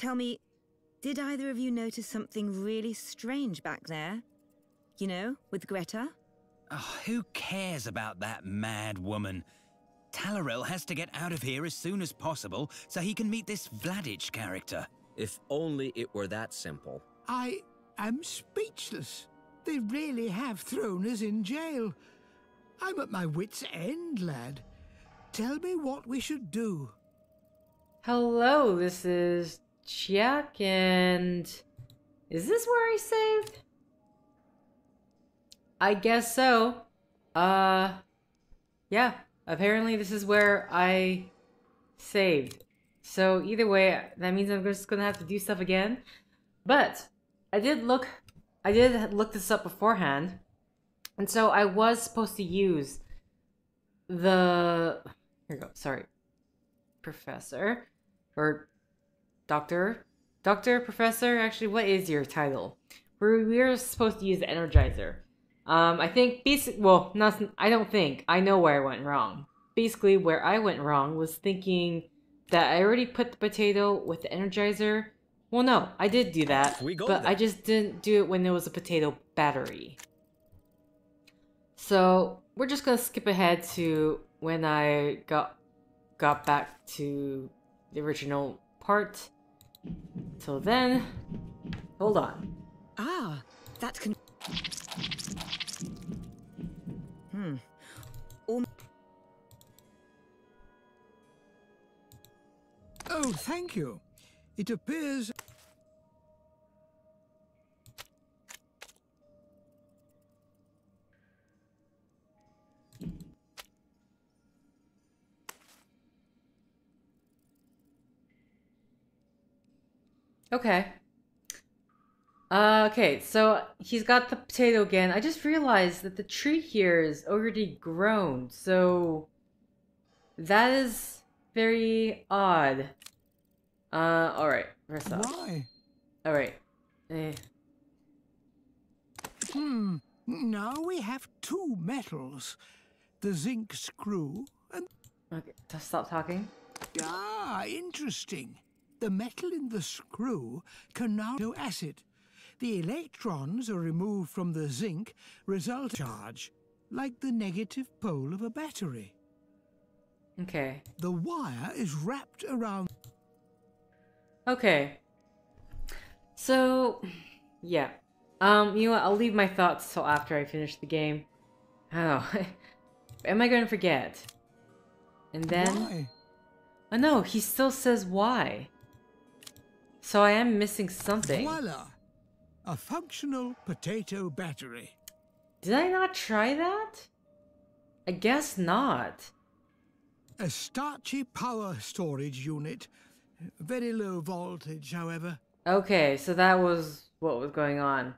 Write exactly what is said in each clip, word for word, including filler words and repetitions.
Tell me, did either of you notice something really strange back there? You know, with Greta? Oh, who cares about that mad woman? Talorel has to get out of here as soon as possible so he can meet this Vladich character. If only it were that simple. I am speechless. They really have thrown us in jail. I'm at my wit's end, lad. Tell me what we should do. Hello, this is Jack, and is this where I saved? I guess so. Uh, yeah. Apparently this is where I saved. So either way, that means I'm just gonna have to do stuff again. But I did look, I did look this up beforehand, and so I was supposed to use the here we go. Sorry, professor or doctor, doctor, professor. Actually, what is your title? We're we're supposed to use the energizer. Um, I think basic. Well, not. I don't think. I know where I went wrong. Basically, where I went wrong was thinking that I already put the potato with the energizer. Well, no, I did do that, we go but there. I just didn't do it when there was a potato battery. So we're just gonna skip ahead to when I got got back to the original part. Till then, hold on. Ah, that can. Hmm. Oh. Oh, thank you. It appears... Okay. Uh, okay, so he's got the potato again. I just realized that the tree here is already grown, so... That is very odd. Uh, alright, first off. Why? Alright. Eh. Hmm, now we have two metals. The zinc screw and... Okay, stop talking. Ah, interesting. The metal in the screw can now do acid. The electrons are removed from the zinc, result charge, like the negative pole of a battery. Okay. The wire is wrapped around... Okay, so yeah, um, you know what? I'll leave my thoughts till after I finish the game. I don't know. Am I going to forget? And then, why? Oh no, he still says why. So I am missing something. Voila, a functional potato battery. Did I not try that? I guess not. A starchy power storage unit. Very low voltage, however. Okay, so that was what was going on.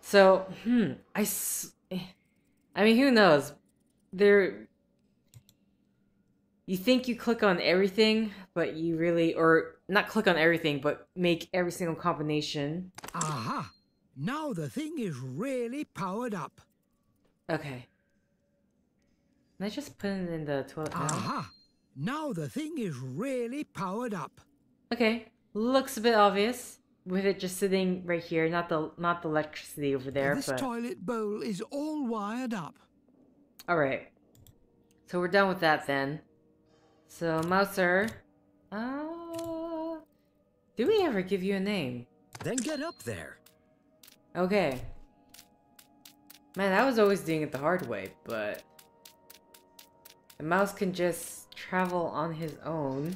So, hmm, I, s I mean, who knows? There, you think you click on everything, but you really, or not click on everything, but make every single combination. Aha! Now the thing is really powered up. Okay. Can I just put it in the toilet? Aha! Now? Now the thing is really powered up. Okay, looks a bit obvious with it just sitting right here, not the not the electricity over there. This but... toilet bowl is all wired up. All right, so we're done with that then. So Mouser, uh, do we ever give you a name? Then get up there. Okay. Man, I was always doing it the hard way, but the mouse can just. Travel on his own.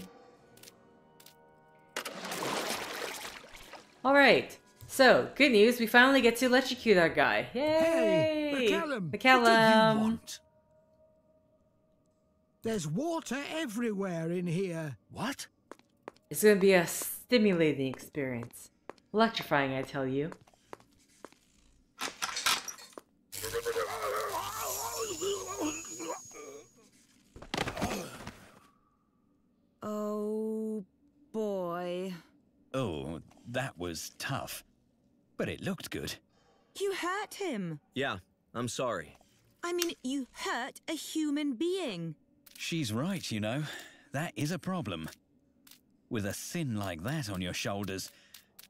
Alright, so good news, we finally get to electrocute our guy. Yay! Hey, McCallum! McCallum! What do you want? There's water everywhere in here. What? It's gonna be a stimulating experience. Electrifying, I tell you. Oh, boy. Oh, that was tough. But it looked good. You hurt him. Yeah, I'm sorry. I mean, you hurt a human being. She's right, you know. That is a problem. With a sin like that on your shoulders,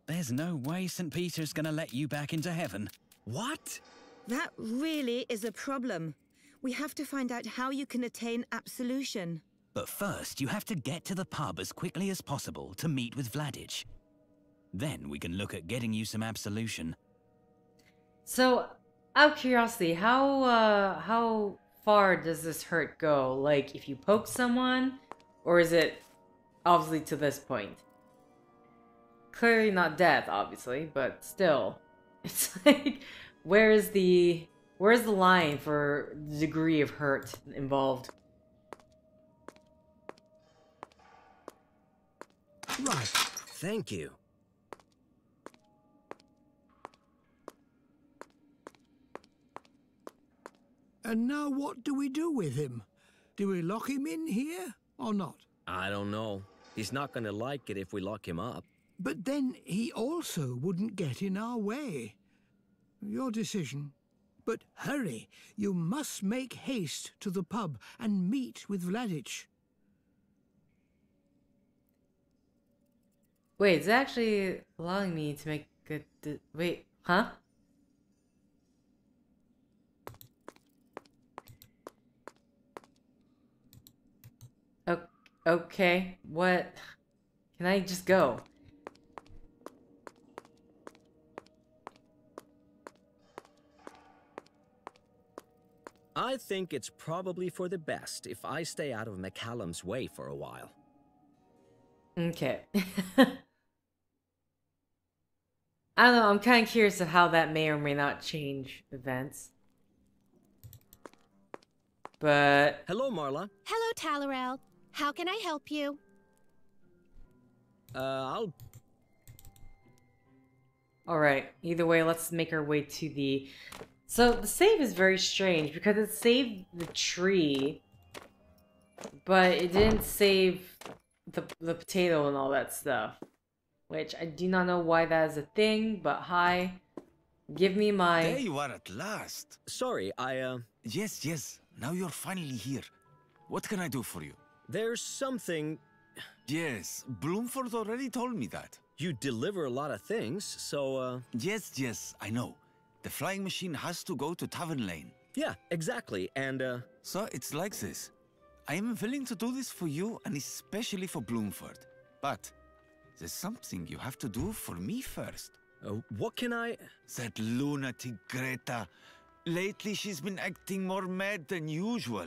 there's no way Saint Peter's gonna let you back into heaven. What? That really is a problem. We have to find out how you can attain absolution. But first, you have to get to the pub as quickly as possible to meet with Vladich. Then we can look at getting you some absolution. So, out of curiosity, how, uh, how far does this hurt go? Like, if you poke someone, or is it obviously to this point? Clearly not death, obviously, but still. It's like, where is the... where's the line for the degree of hurt involved? Right, thank you. And now what do we do with him? Do we lock him in here or not? I don't know. He's not gonna like it if we lock him up. But then he also wouldn't get in our way. Your decision. But hurry, you must make haste to the pub and meet with Vladich. Wait, it's actually allowing me to make a... wait, huh? O okay, what? Can I just go? I think it's probably for the best if I stay out of McCallum's way for a while. Okay. I don't know, I'm kind of curious of how that may or may not change events. But... hello, Marla. Hello, Talorel. How can I help you? Uh, I'll... Alright, either way, let's make our way to the... So the save is very strange because it saved the tree, but it didn't save the, the potato and all that stuff, which I do not know why that is a thing, but hi, give me my... There you are at last. Sorry, I, uh... Yes, yes, now you're finally here. What can I do for you? There's something... Yes, Bloomford already told me that. You deliver a lot of things, so, uh... Yes, yes, I know. The flying machine has to go to Tavern Lane. Yeah, exactly, and uh... So it's like this. I am willing to do this for you and especially for Bloomford. But there's something you have to do for me first. Uh, what can I... That lunatic Greta. Lately she's been acting more mad than usual.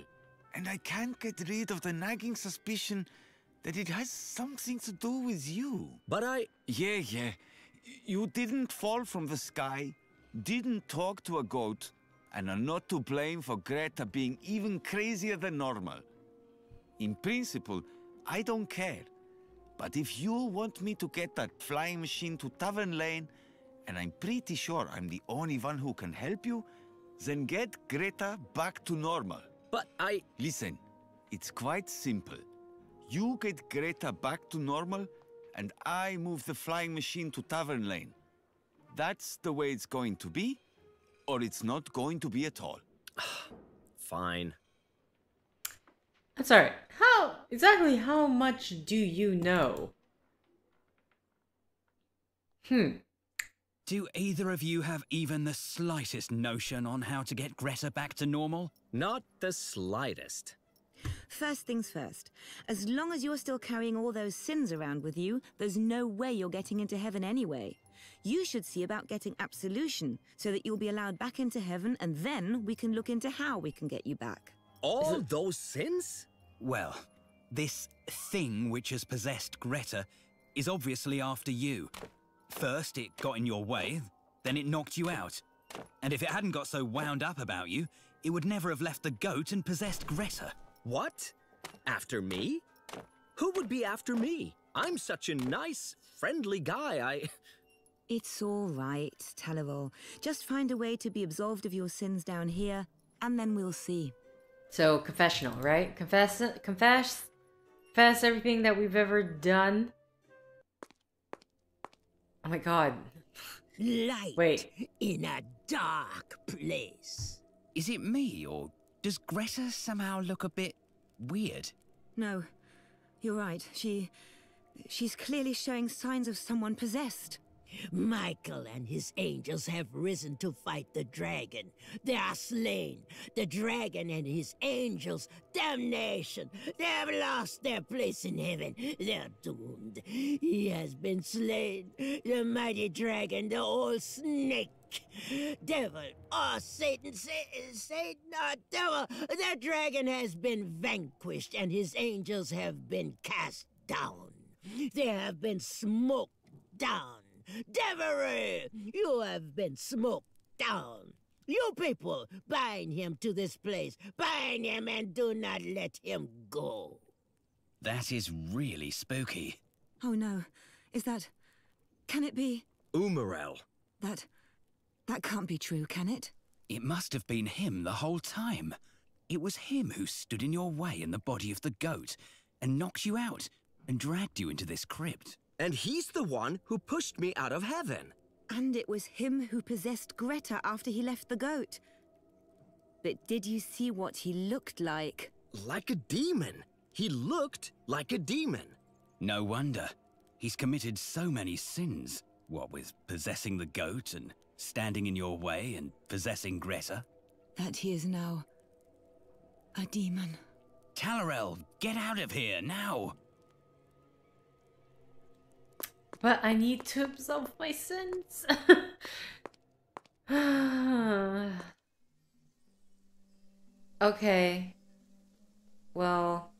And I can't get rid of the nagging suspicion that it has something to do with you. But I... Yeah, yeah. You didn't fall from the sky. Didn't talk to a goat, and are not to blame for Greta being even crazier than normal. In principle, I don't care. But if you want me to get that flying machine to Tavern Lane, and I'm pretty sure I'm the only one who can help you, then get Greta back to normal. But I... Listen, it's quite simple. You get Greta back to normal, and I move the flying machine to Tavern Lane. That's the way it's going to be, or it's not going to be at all. Fine. That's all right. How exactly how much do you know? Hmm. Do either of you have even the slightest notion on how to get Greta back to normal? Not the slightest. First things first. As long as you're still carrying all those sins around with you, there's no way you're getting into heaven anyway. You should see about getting absolution so that you'll be allowed back into heaven, and then we can look into how we can get you back. All those sins? Well, this thing which has possessed Greta is obviously after you. First, it got in your way, then it knocked you out. And if it hadn't got so wound up about you, it would never have left the goat and possessed Greta. What? After me? Who would be after me? I'm such a nice, friendly guy, I... It's all right, Talorel. Just find a way to be absolved of your sins down here, and then we'll see. So, confessional, right? Confess, confess, confess everything that we've ever done. Oh my god. Light. Wait. In a dark place. Is it me, or does Greta somehow look a bit weird? No, you're right. She She's clearly showing signs of someone possessed. Michael and his angels have risen to fight the dragon. They are slain. The dragon and his angels, damnation! They have lost their place in heaven. They are doomed. He has been slain. The mighty dragon, the old snake. Devil or Satan, Satan or devil, the dragon has been vanquished and his angels have been cast down. They have been smoked down. Devery, you have been smoked down. You people, bind him to this place. Bind him and do not let him go. That is really spooky. Oh no, is that... can it be... Umarel. That... that can't be true, can it? It must have been him the whole time. It was him who stood in your way in the body of the goat and knocked you out and dragged you into this crypt. And he's the one who pushed me out of heaven. And it was him who possessed Greta after he left the goat. But did you see what he looked like? Like a demon. He looked like a demon. No wonder. He's committed so many sins. What with possessing the goat and standing in your way and possessing Greta. That he is now a demon. Talorel, get out of here now! But I need to absolve my sins. Okay. Well,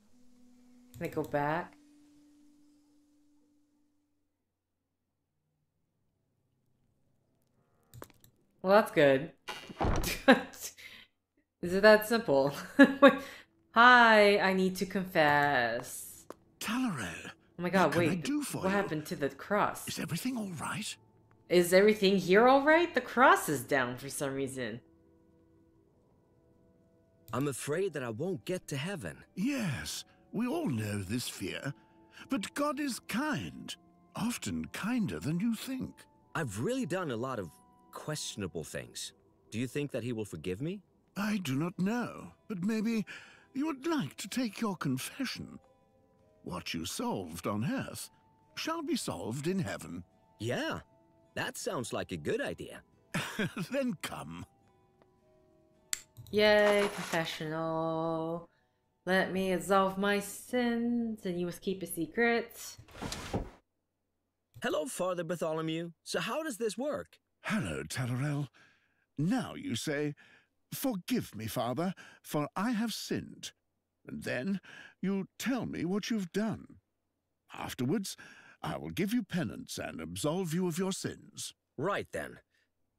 can I go back? Well, that's good. Is it that simple? Hi, I need to confess. Talorel. Oh my god, wait, what you? happened to the cross? Is everything alright? Is everything here alright? The cross is down for some reason. I'm afraid that I won't get to heaven. Yes, we all know this fear. But God is kind. Often kinder than you think. I've really done a lot of questionable things. Do you think that he will forgive me? I do not know, but maybe you would like to take your confession. What you solved on Earth shall be solved in Heaven. Yeah, that sounds like a good idea. Then come. Yay, confessional. Let me absolve my sins and you must keep a secret. Hello, Father Bartholomew. So how does this work? Hello, Talorel. Now you say, forgive me, Father, for I have sinned. And then you tell me what you've done. Afterwards, I will give you penance and absolve you of your sins. Right then.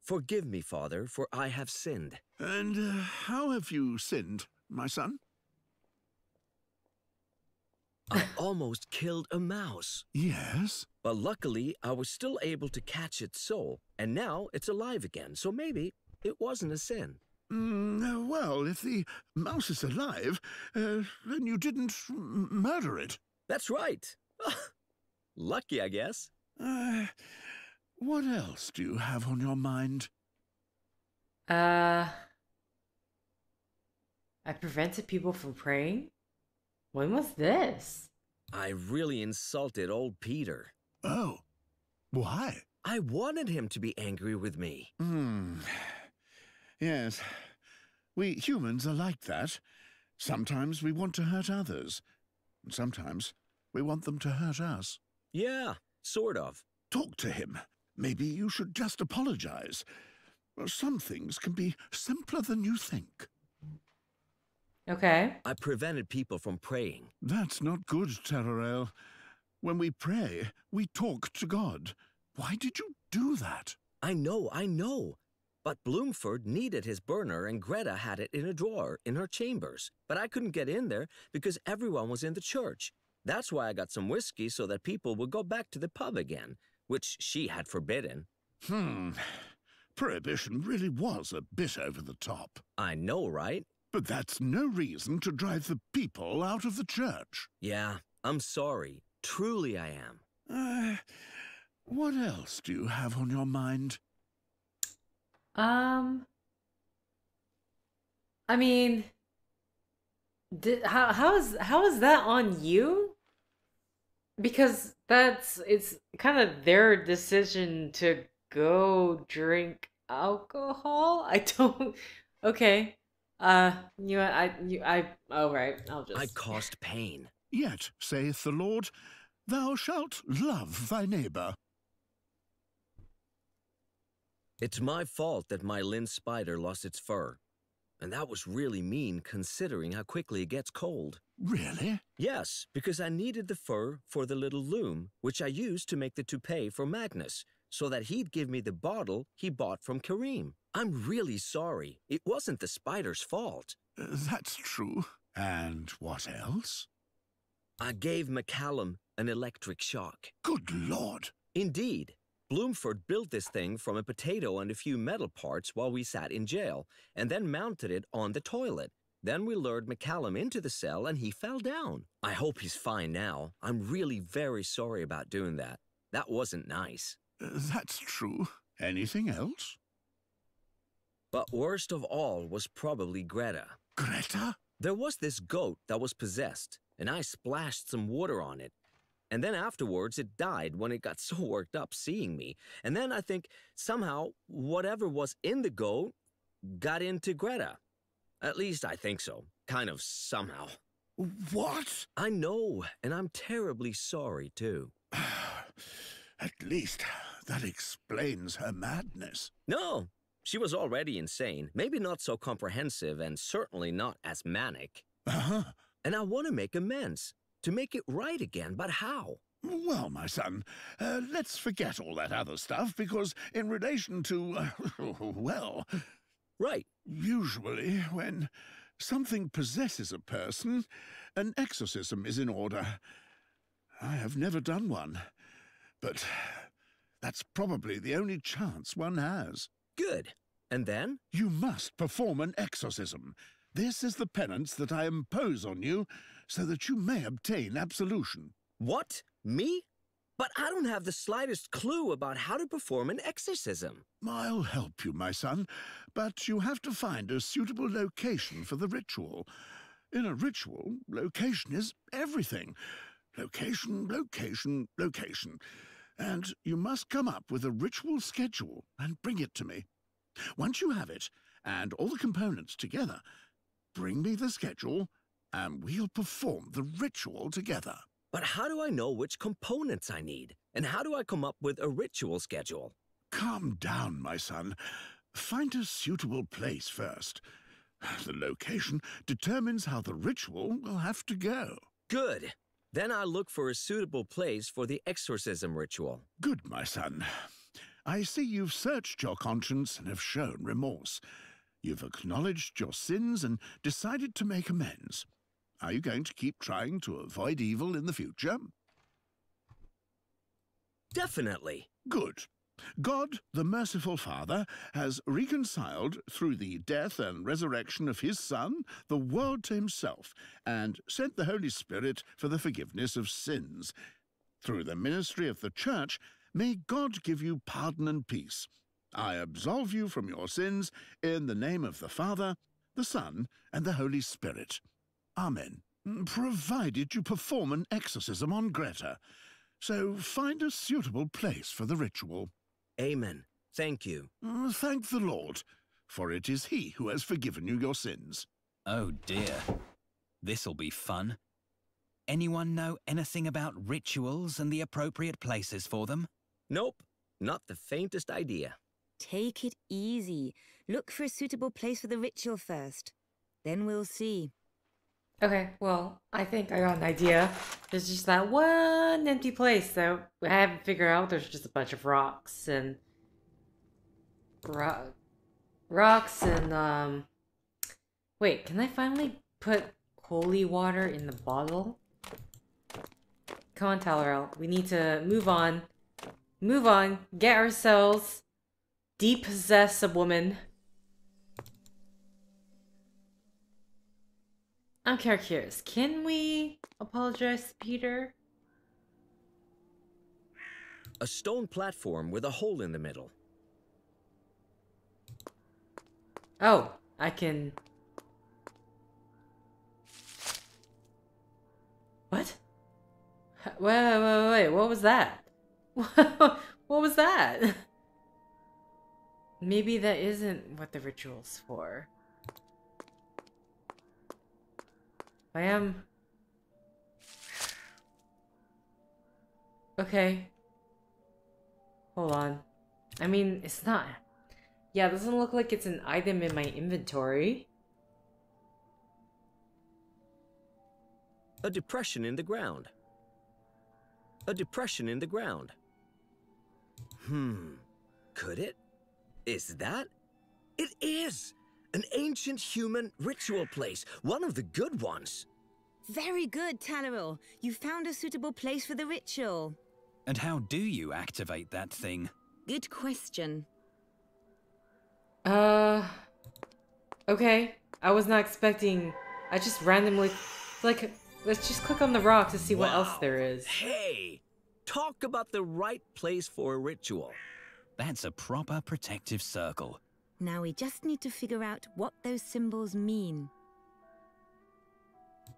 Forgive me, Father, for I have sinned. And uh, how have you sinned, my son? I almost killed a mouse. Yes? But luckily, I was still able to catch its soul, and now it's alive again, so maybe it wasn't a sin. Mm, well, if the mouse is alive, uh, then you didn't murder it. That's right. Lucky, I guess. Uh, what else do you have on your mind? Uh... I prevented people from praying? When was this? I really insulted old Peter. Oh. Why? I wanted him to be angry with me. Hmm... Yes, we humans are like that. Sometimes we want to hurt others, and sometimes we want them to hurt us. Yeah, sort of. Talk to him. Maybe you should just apologize. Some things can be simpler than you think. Okay. I prevented people from praying. That's not good, Talorel. When we pray, we talk to God. Why did you do that? I know, I know. But Bloomford needed his burner and Greta had it in a drawer in her chambers. But I couldn't get in there because everyone was in the church. That's why I got some whiskey so that people would go back to the pub again, which she had forbidden. Hmm. Prohibition really was a bit over the top. I know, right? But that's no reason to drive the people out of the church. Yeah, I'm sorry. Truly I am. Uh, what else do you have on your mind? Um, I mean, did, how, how is, how is that on you? Because that's, it's kind of their decision to go drink alcohol? I don't, okay. Uh, you, I, you, I, oh, right, I'll just. I caused pain. Yet, saith the Lord, thou shalt love thy neighbor. It's my fault that my Lynn spider lost its fur. And that was really mean, considering how quickly it gets cold. Really? Yes, because I needed the fur for the little loom, which I used to make the toupee for Magnus, so that he'd give me the bottle he bought from Kareem. I'm really sorry. It wasn't the spider's fault. Uh, that's true. And what else? I gave McCallum an electric shock. Good Lord! Indeed. Bloomford built this thing from a potato and a few metal parts while we sat in jail, and then mounted it on the toilet. Then we lured McCallum into the cell and he fell down. I hope he's fine now. I'm really very sorry about doing that. That wasn't nice. Uh, that's true. Anything else? But worst of all was probably Greta. Greta? There was this goat that was possessed, and I splashed some water on it. And then afterwards, it died when it got so worked up seeing me. And then I think somehow whatever was in the goat got into Greta. At least I think so. Kind of somehow. What? I know, and I'm terribly sorry too. At least that explains her madness. No, she was already insane. Maybe not so comprehensive and certainly not as manic. Uh-huh. And I want to make amends. To make it right again, but how? Well, my son, uh, let's forget all that other stuff, because in relation to, uh, well... Right. Usually, when something possesses a person, an exorcism is in order. I have never done one, but that's probably the only chance one has. Good. And then? You must perform an exorcism. This is the penance that I impose on you, so that you may obtain absolution. What? Me? But I don't have the slightest clue about how to perform an exorcism. I'll help you, my son, but you have to find a suitable location for the ritual. In a ritual, location is everything. Location, location, location. And you must come up with a ritual schedule and bring it to me. Once you have it, and all the components together, bring me the schedule, and we'll perform the ritual together. But how do I know which components I need? And how do I come up with a ritual schedule? Calm down, my son. Find a suitable place first. The location determines how the ritual will have to go. Good. Then I look for a suitable place for the exorcism ritual. Good, my son. I see you've searched your conscience and have shown remorse. You've acknowledged your sins and decided to make amends. Are you going to keep trying to avoid evil in the future? Definitely. Good. God, the merciful Father, has reconciled through the death and resurrection of his Son the world to himself and sent the Holy Spirit for the forgiveness of sins. Through the ministry of the Church, may God give you pardon and peace. I absolve you from your sins in the name of the Father, the Son, and the Holy Spirit. Amen. Provided you perform an exorcism on Greta. So find a suitable place for the ritual. Amen. Thank you. Thank the Lord, for it is he who has forgiven you your sins. Oh dear. This'll be fun. Anyone know anything about rituals and the appropriate places for them? Nope. Not the faintest idea. Take it easy. Look for a suitable place for the ritual first. Then we'll see. Okay, well, I think I got an idea. There's just that one empty place that I haven't figured out. There's just a bunch of rocks and... Ro rocks and, um... Wait, can I finally put holy water in the bottle? Come on, Talorel. We need to move on. Move on. Get ourselves... depossess a woman. I'm curious. Can we apologize, Peter? A stone platform with a hole in the middle. Oh, I can. What? Wait, wait, wait, what was that? What was that? Maybe that isn't what the ritual's for. I am... Okay. Hold on. I mean, it's not... Yeah, it doesn't look like it's an item in my inventory. A depression in the ground. A depression in the ground. Hmm. Could it? Is that? It is! An ancient human ritual place. One of the good ones. Very good, Talorel. You found a suitable place for the ritual. And how do you activate that thing? Good question. Uh... Okay. I was not expecting... I just randomly... Like... Let's just click on the rock to see what wow. else there is. Hey! Talk about the right place for a ritual. That's a proper protective circle. Now we just need to figure out what those symbols mean.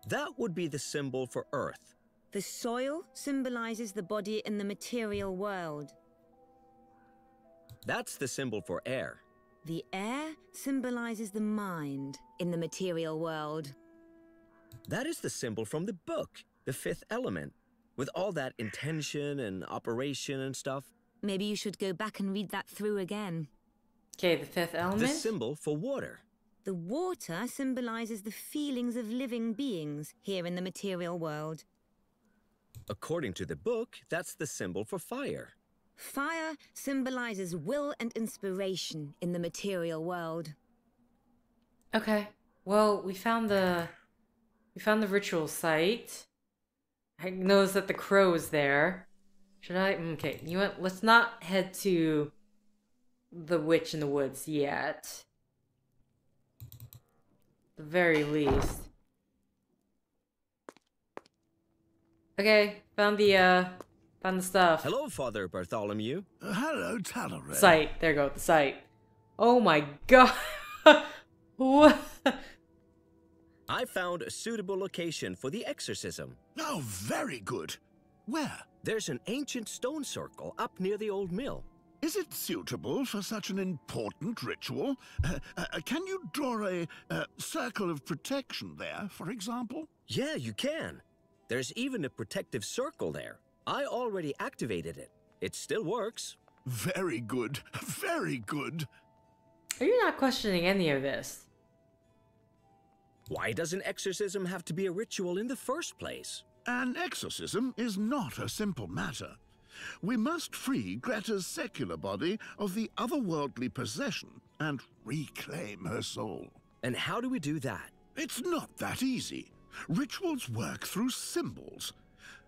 That would be the symbol for Earth. The soil symbolizes the body in the material world. That's the symbol for air. The air symbolizes the mind in the material world. That is the symbol from the book, The Fifth Element, with all that intention and operation and stuff. Maybe you should go back and read that through again. Okay, The Fifth Element? The symbol for water. The water symbolizes the feelings of living beings here in the material world. According to the book, that's the symbol for fire. Fire symbolizes will and inspiration in the material world. Okay, well, we found the... We found the ritual site. I noticed that the crow is there. Should I? Okay, you know what? Let's not head to the witch in the woods yet. At the very least. Okay, found the uh, found the stuff. Hello, Father Bartholomew. Uh, hello, Talorel. Site. There you go. The site. Oh my god. What? I found a suitable location for the exorcism. Oh, very good. Where? There's an ancient stone circle up near the old mill. Is it suitable for such an important ritual? Uh, uh, can you draw a uh, circle of protection there, for example? Yeah, you can. There's even a protective circle there. I already activated it. It still works. Very good. Very good. Are you not questioning any of this? Why does an exorcism have to be a ritual in the first place? An exorcism is not a simple matter. We must free Greta's secular body of the otherworldly possession and reclaim her soul. And how do we do that? It's not that easy. Rituals work through symbols.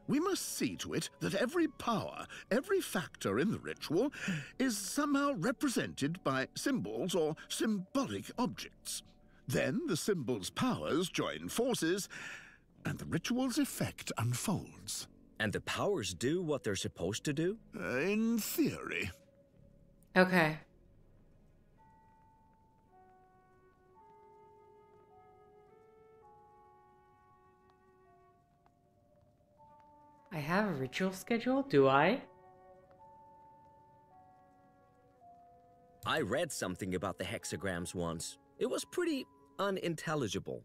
We must see to it that every power, every factor in the ritual, is somehow represented by symbols or symbolic objects. Then the symbol's powers join forces, and the ritual's effect unfolds. And the powers do what they're supposed to do? Uh, in theory. Okay. I have a ritual schedule, do I? I read something about the hexagrams once. It was pretty... unintelligible.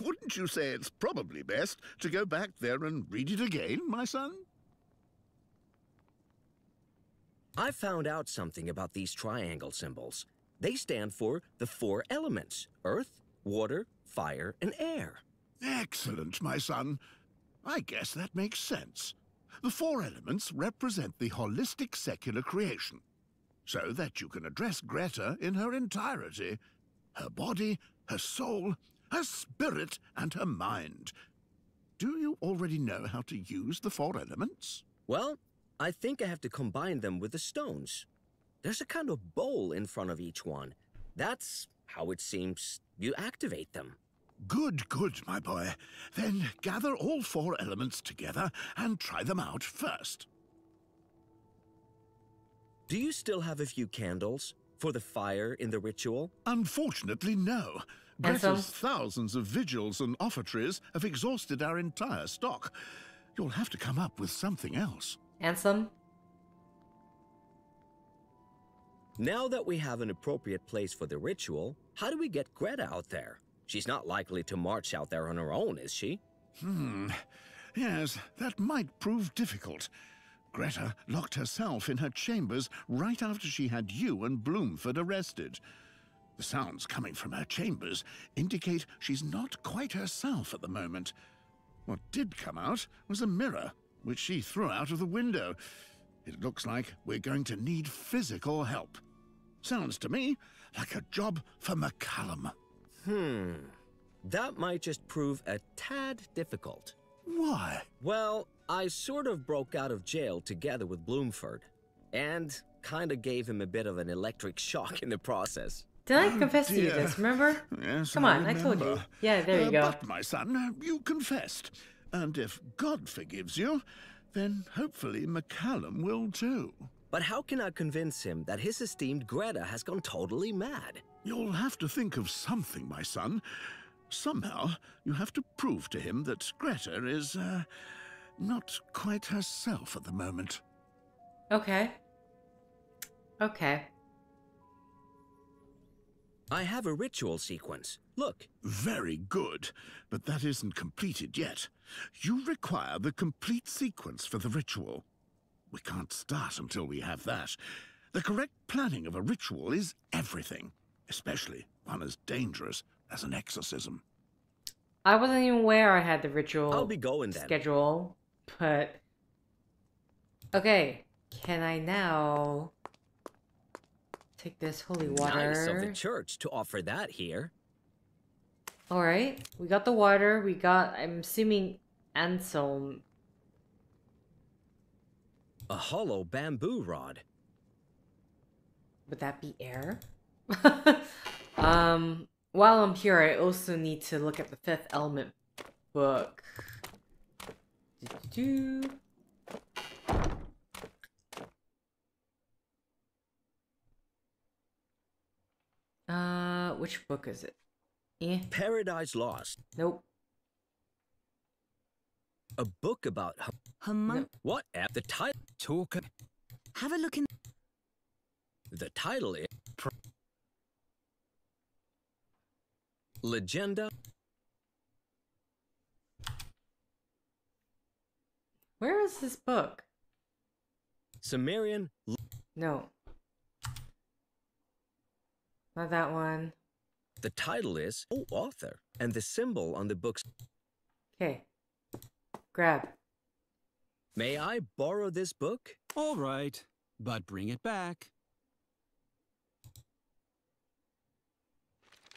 Wouldn't you say it's probably best to go back there and read it again, my son? I found out something about these triangle symbols. They stand for the four elements: earth, water, fire, and air. Excellent, my son. I guess that makes sense. The four elements represent the holistic secular creation, so that you can address Greta in her entirety. Her body, her soul, her spirit, and her mind. Do you already know how to use the four elements? Well, I think I have to combine them with the stones. There's a kind of bowl in front of each one. That's how it seems you activate them. Good, good, my boy. Then gather all four elements together and try them out first. Do you still have a few candles? For the fire in the ritual? Unfortunately, no. Greta's thousands of vigils and offertories have exhausted our entire stock. You'll have to come up with something else. Anselm? Now that we have an appropriate place for the ritual, how do we get Greta out there? She's not likely to march out there on her own, is she? Hmm. Yes, that might prove difficult. Greta locked herself in her chambers right after she had you and Bloomford arrested. The sounds coming from her chambers indicate she's not quite herself at the moment. What did come out was a mirror, which she threw out of the window. It looks like we're going to need physical help. Sounds to me like a job for McCallum. Hmm. That might just prove a tad difficult. Why? Well, I sort of broke out of jail together with Bloomford, and kind of gave him a bit of an electric shock in the process. Did I oh confess dear. to you this, remember? Yes, Come I on, remember. I told you. Yeah, there uh, you go. But, my son, you confessed. And if God forgives you, then hopefully McCallum will too. But how can I convince him that his esteemed Greta has gone totally mad? You'll have to think of something, my son. Somehow, you have to prove to him that Greta is, uh, not quite herself at the moment. Okay. Okay. I have a ritual sequence. Look. Very good. But that isn't completed yet. You require the complete sequence for the ritual. We can't start until we have that. The correct planning of a ritual is everything, especially one as dangerous as an exorcism. I wasn't even aware I had the ritual I'll be going then. schedule, but... Okay, can I now... take this holy water. Nice of the church to offer that here. All right, we got the water. We got. I'm assuming Anselm. A hollow bamboo rod. Would that be air? um. While I'm here, I also need to look at the Fifth Element book. Do-do-do. Uh, which book is it? Eh. Paradise Lost. Nope. A book about Humon. No. What at the title? Talk. Have a look in. The title is Pro Legenda. Where is this book? Sumerian. No. Not that one. The title is Oh Author, and the symbol on the book's. Okay. Grab. May I borrow this book? All right, but bring it back.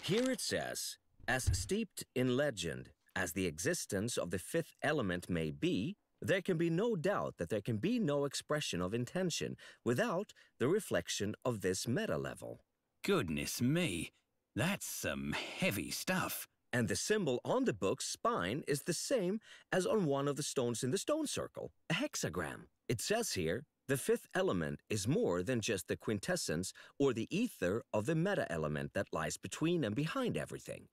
Here it says, as steeped in legend as the existence of the fifth element may be, there can be no doubt that there can be no expression of intention without the reflection of this meta-level. Goodness me, that's some heavy stuff. And the symbol on the book's spine is the same as on one of the stones in the stone circle, a hexagram. It says here, the fifth element is more than just the quintessence or the ether of the meta-element that lies between and behind everything.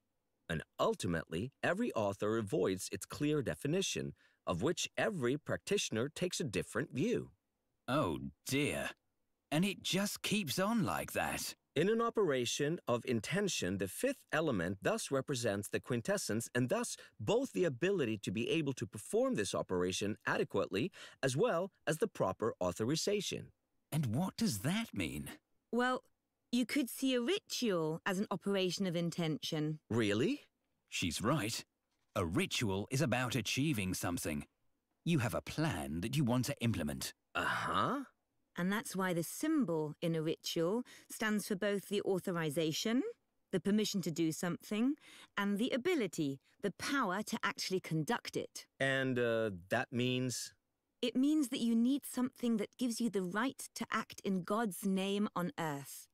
And ultimately, every author avoids its clear definition, of which every practitioner takes a different view. Oh dear, and it just keeps on like that. In an operation of intention, the fifth element thus represents the quintessence and thus both the ability to be able to perform this operation adequately as well as the proper authorization. And what does that mean? Well, you could see a ritual as an operation of intention. Really? She's right. A ritual is about achieving something. You have a plan that you want to implement. Uh-huh. And that's why the symbol in a ritual stands for both the authorization, the permission to do something, and the ability, the power to actually conduct it. And uh, that means? It means that you need something that gives you the right to act in God's name on earth,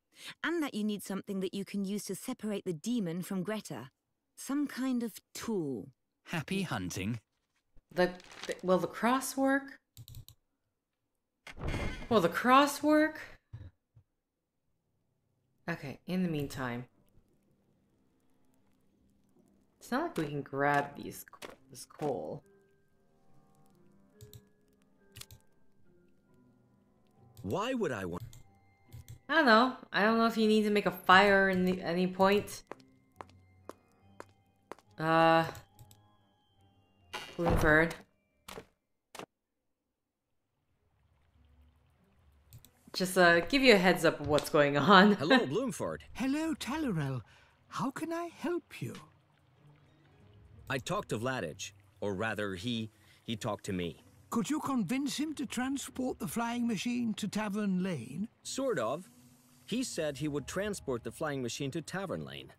and that you need something that you can use to separate the demon from Greta. Some kind of tool. Happy hunting. The, the, will the cross work? Well, the crosswork. Okay, in the meantime. It's not like we can grab these this coal. Why would I want? I don't know. I don't know if you need to make a fire in the, any point. Uh, Bloomford. Just uh, give you a heads up of what's going on. Hello, Bloomford. Hello, Talorel. How can I help you? I talked to Vladich, or rather, he he talked to me. Could you convince him to transport the flying machine to Tavern Lane? Sort of. He said he would transport the flying machine to Tavern Lane.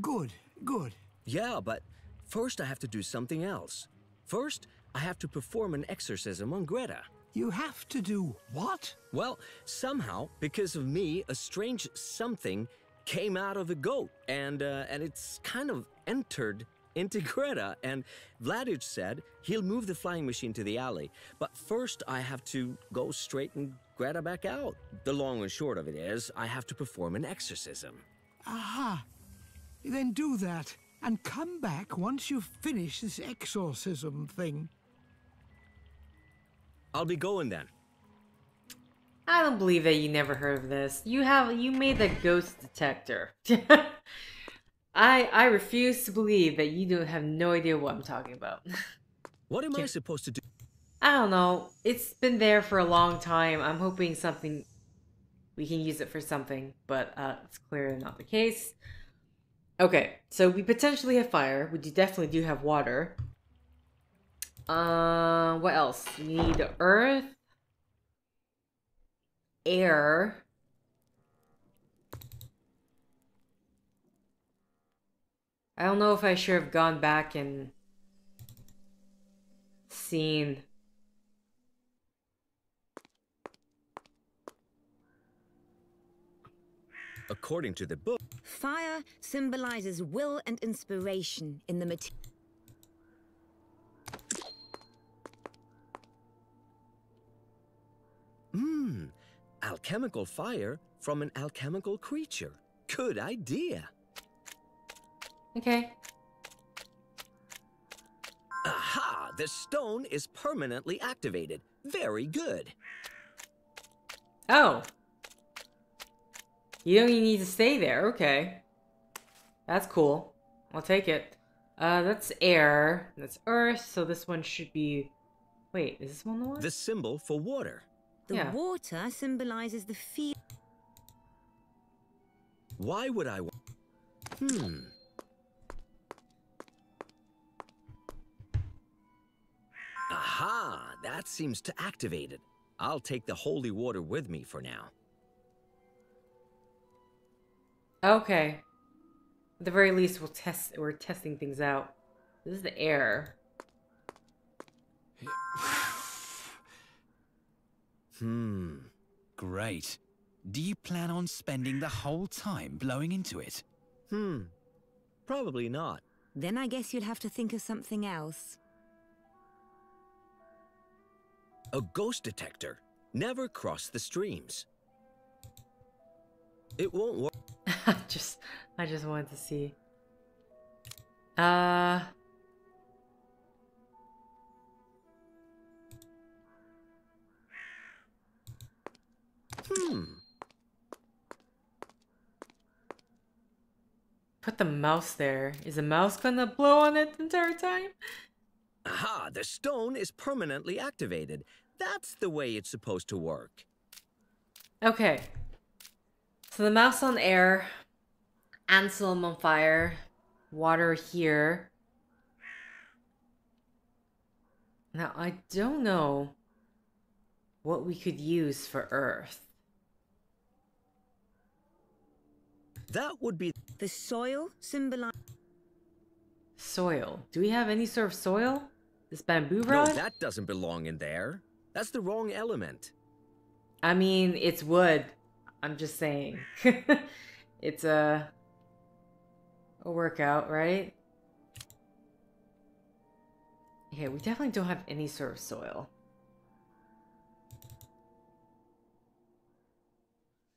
Good, good. Yeah, but first I have to do something else. First, I have to perform an exorcism on Greta. You have to do what? Well, somehow, because of me, a strange something came out of the goat, and uh, and it's kind of entered into Greta, and Vladich said he'll move the flying machine to the alley, but first I have to go straighten Greta back out. The long and short of it is, I have to perform an exorcism. Aha! Then do that, and come back once you've finished this exorcism thing. I'll be going then. I don't believe that you never heard of this. You have you made the ghost detector. I I refuse to believe that you don't have no idea what I'm talking about. What am I supposed to do? I don't know. It's been there for a long time. I'm hoping something we can use it for something, but uh, it's clearly not the case. Okay, so we potentially have fire. We definitely do have water. Uh, what else? We need earth, air, I don't know if I should have gone back and seen according to the book. Fire symbolizes will and inspiration in the material. Hmm, alchemical fire from an alchemical creature. Good idea. Okay. Aha! The stone is permanently activated. Very good. Oh. You don't even need to stay there. Okay. That's cool. I'll take it. Uh, that's air. That's earth. So this one should be... Wait, is this one the one? The symbol for water. The yeah. water symbolizes the field. Why would I want... Hmm... Aha! That seems to activate it. I'll take the holy water with me for now. Okay. At the very least, we'll test. We're testing things out. This is the air. Hmm. Great. Do you plan on spending the whole time blowing into it? Hmm. Probably not. Then I guess you'll have to think of something else. A ghost detector. Never cross the streams. It won't work. I just, I just wanted to see. Uh. Hmm. Put the mouse there. Is the mouse gonna blow on it the entire time? Aha! The stone is permanently activated. That's the way it's supposed to work. Okay. So the mouse on air, Anselm on fire, water here. Now, I don't know what we could use for earth. That would be the soil symbolized. Soil. Do we have any sort of soil? This bamboo rod? No, that doesn't belong in there. That's the wrong element. I mean, it's wood. I'm just saying. It's a, a workout, right? Yeah, we definitely don't have any sort of soil.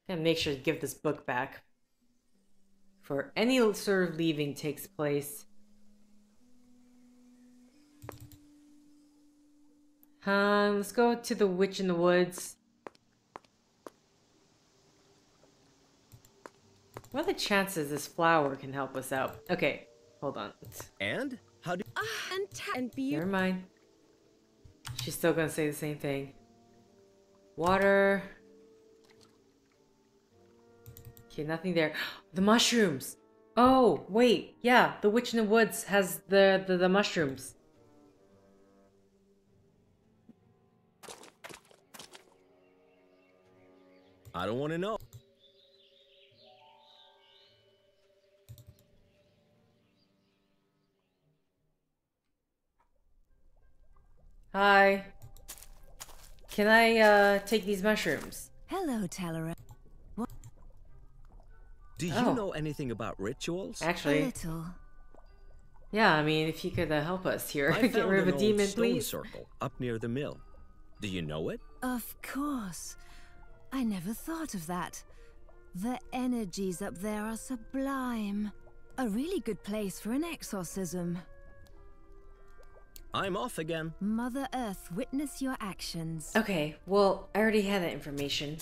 And make sure to give this book back. For any sort of leaving takes place. Um, let's go to the witch in the woods. What are the chances this flower can help us out? Okay, hold on. And how do? Uh, and and be. Never mind. She's still gonna say the same thing. Water. Okay, nothing there. The mushrooms. Oh wait, yeah, the witch in the woods has the the, the mushrooms. I don't want to know. Hi. Can I uh take these mushrooms? Hello, Talorel. Do you oh. know anything about rituals? Actually, a little. Yeah, I mean, if you could uh, help us here, I get rid of a demon, stone please. Circle up near the mill. Do you know it? Of course. I never thought of that. The energies up there are sublime. A really good place for an exorcism. I'm off again. Mother Earth, witness your actions. Okay, well, I already had that information.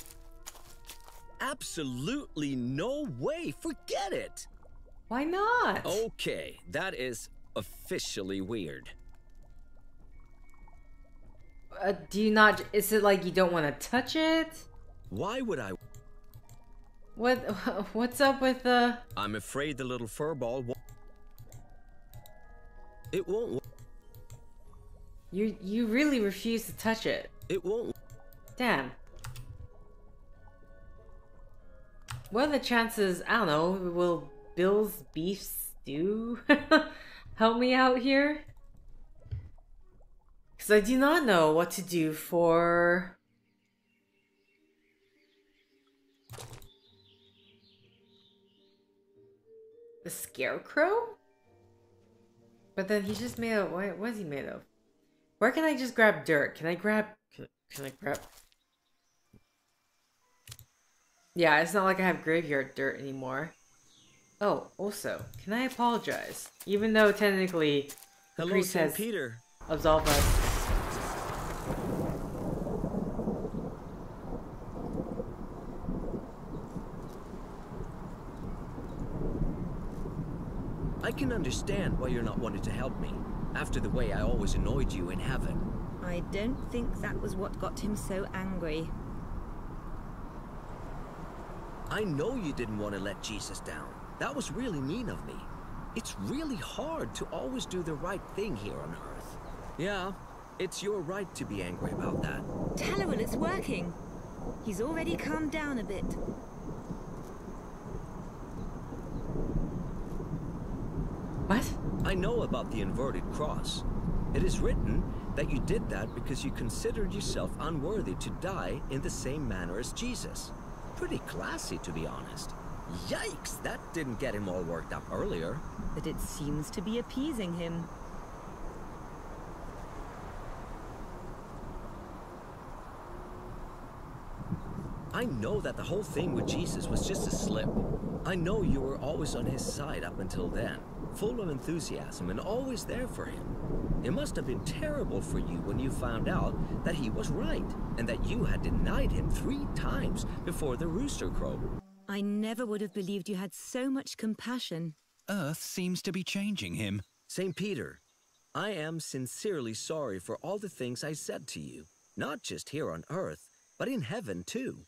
Absolutely no way. Forget it. Why not? Okay, that is officially weird. Uh, do you not? Is it like you don't want to touch it? Why would I? What? What's up with the? I'm afraid the little furball won't. It won't. You you really refuse to touch it. It won't. Damn. What are the chances? I don't know. Will Bill's beef stew help me out here? Because I do not know what to do for. The scarecrow? But then he's just made of. What was he made of? Where can I just grab dirt? Can I grab. Can, can I grab. Yeah, it's not like I have graveyard dirt anymore. Oh, also, can I apologize? Even though technically the Hello, priest Saint has Peter. Absolved us. I can understand why you're not wanting to help me, after the way I always annoyed you in heaven. I don't think that was what got him so angry. I know you didn't want to let Jesus down. That was really mean of me. It's really hard to always do the right thing here on Earth. Yeah, it's your right to be angry about that. Talorel, it's working. He's already calmed down a bit. What? I know about the inverted cross. It is written that you did that because you considered yourself unworthy to die in the same manner as Jesus. Pretty classy, to be honest. Yikes, that didn't get him all worked up earlier. But it seems to be appeasing him. I know that the whole thing with Jesus was just a slip. I know you were always on his side up until then, full of enthusiasm and always there for him. It must have been terrible for you when you found out that he was right and that you had denied him three times before the rooster crowed. I never would have believed you had so much compassion. Earth seems to be changing him. Saint Peter, I am sincerely sorry for all the things I said to you, not just here on Earth, but in heaven too.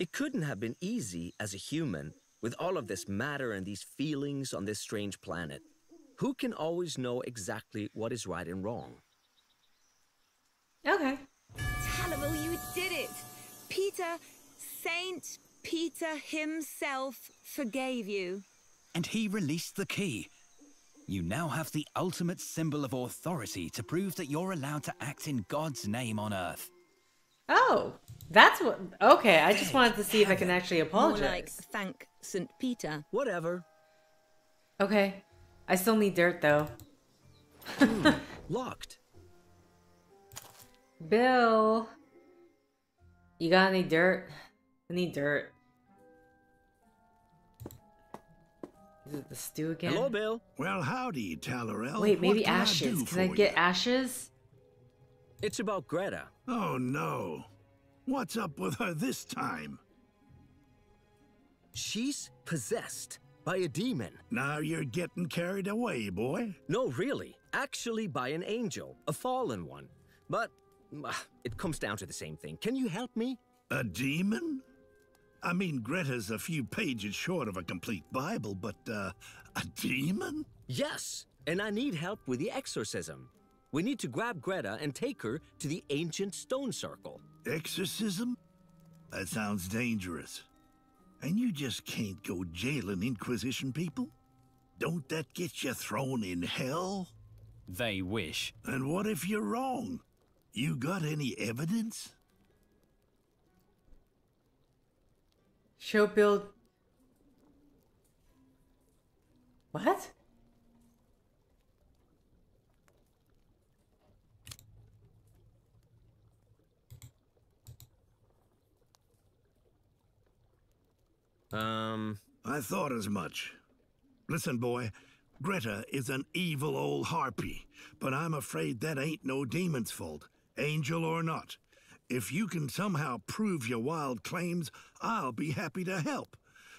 It couldn't have been easy as a human, with all of this matter and these feelings on this strange planet. Who can always know exactly what is right and wrong? Okay. Talorel, you did it! Peter, Saint Peter himself forgave you. And he released the key. You now have the ultimate symbol of authority to prove that you're allowed to act in God's name on Earth. Oh, that's what... Okay, I just wanted to see if I can actually apologize. More like, thank Saint Peter. Whatever. Okay. I still need dirt, though. mm, locked. Bill. You got any dirt? I need dirt. Is it the stew again? Hello, Bill. Well, howdy, Talorel. Wait, maybe ashes. Can I get ashes? It's about Greta. Oh, no. What's up with her this time? She's possessed by a demon. Now you're getting carried away, boy. No, really. Actually by an angel, a fallen one. But uh, it comes down to the same thing. Can you help me? A demon? I mean, Greta's a few pages short of a complete Bible, but uh, a demon? Yes, and I need help with the exorcism. We need to grab Greta and take her to the ancient stone circle. Exorcism? That sounds dangerous. And you just can't go jailing Inquisition people? Don't that get you thrown in hell? They wish. And what if you're wrong? You got any evidence? Show build. What? Um. I thought as much. Listen, boy, Greta is an evil old harpy, but I'm afraid that ain't no demon's fault, angel or not. If you can somehow prove your wild claims, I'll be happy to help.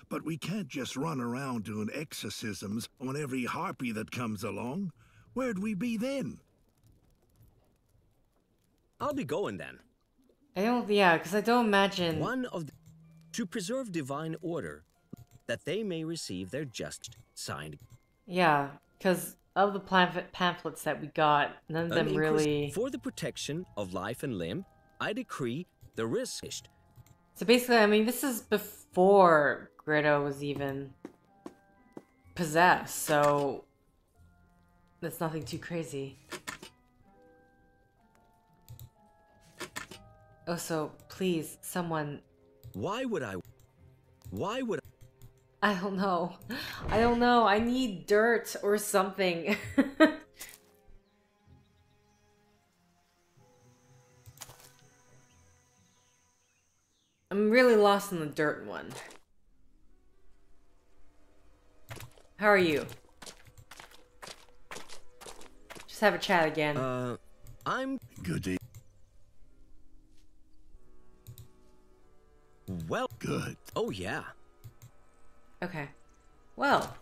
But we can't just run around doing exorcisms on every harpy that comes along. Where'd we be then? I'll be going then. I don't, yeah, because I don't imagine... One of the... To preserve divine order, that they may receive their just signed. Yeah, because of the pamphlets that we got, none of them really... For the protection of life and limb, I decree the risk. So basically, I mean, this is before Greta was even possessed, so that's nothing too crazy. Oh, so please, someone... Why would I? Why would I? I don't know. I don't know. I need dirt or something. I'm really lost in the dirt one. How are you? Just have a chat again. Uh, I'm good. Well, good. Oh, yeah. Okay. Well,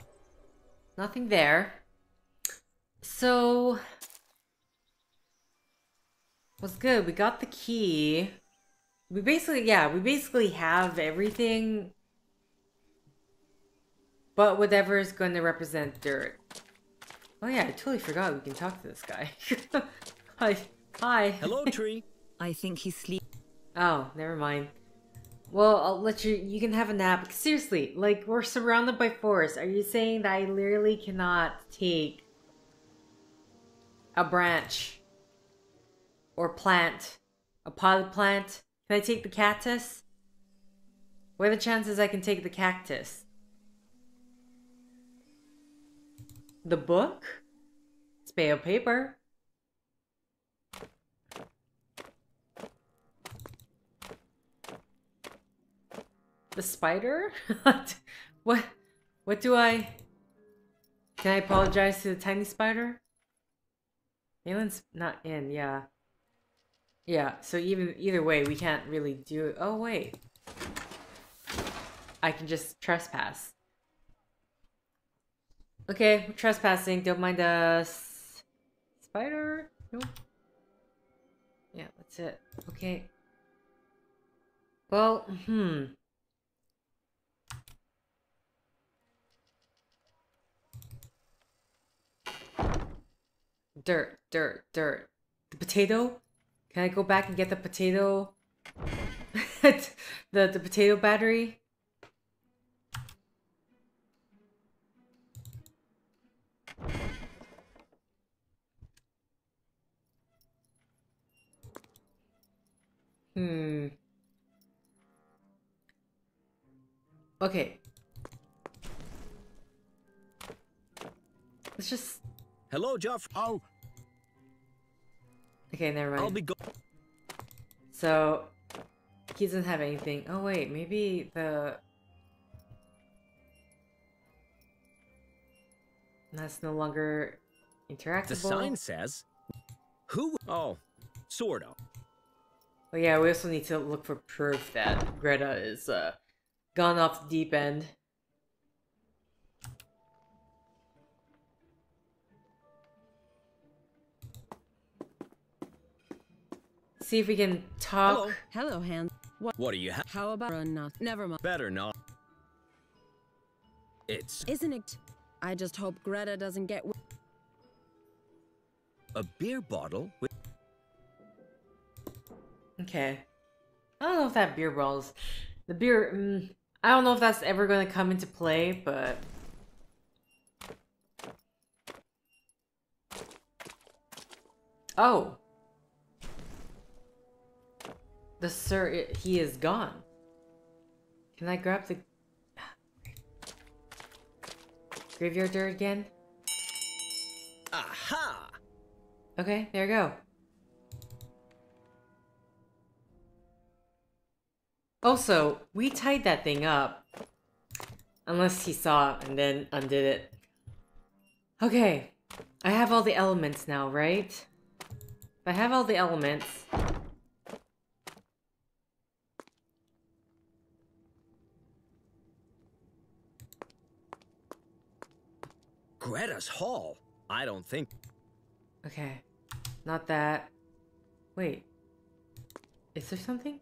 nothing there. So, what's good? We got the key. We basically, yeah, we basically have everything, but whatever is going to represent dirt. Oh, yeah, I totally forgot we can talk to this guy. Hi. Hi. Hello, tree. I think he's sleeping. Oh, never mind. Well, I'll let you, you can have a nap. Seriously, like, we're surrounded by forest. Are you saying that I literally cannot take a branch or plant, a potted plant? Can I take the cactus? What are the chances I can take the cactus? The book? It's pale paper. The spider? What? What do I... Can I apologize to the tiny spider? Nalen's not in, yeah. Yeah, so even either way, we can't really do it. Oh, wait. I can just trespass. Okay, we're trespassing. Don't mind us. Spider? Nope. Yeah, that's it. Okay. Well, hmm... Dirt, dirt, dirt. The potato? Can I go back and get the potato? the the potato battery? Hmm. Okay. Let's just... Hello, Jeff. Oh. Okay, never mind. I'll be go so he doesn't have anything. Oh wait, maybe the that's no longer interactable. The sign says, "Who?" Oh, sort of. Well, yeah, we also need to look for proof that Greta is uh, gone off the deep end. See if we can talk. Hello, hello Hans. What? What are you? Ha How about or not? Never mind. Better not. It's. Isn't it? I just hope Greta doesn't get. A beer bottle with. Okay. I don't know if that beer bottle's. The beer. Mm, I don't know if that's ever going to come into play, but. Oh. The sir, it, he is gone. Can I grab the graveyard dirt again? Aha! Okay, there we go. Also, we tied that thing up. Unless he saw it and then undid it. Okay, I have all the elements now, right? If I have all the elements. Greta's hall? I don't think. Okay. Not that. Wait. Is there something?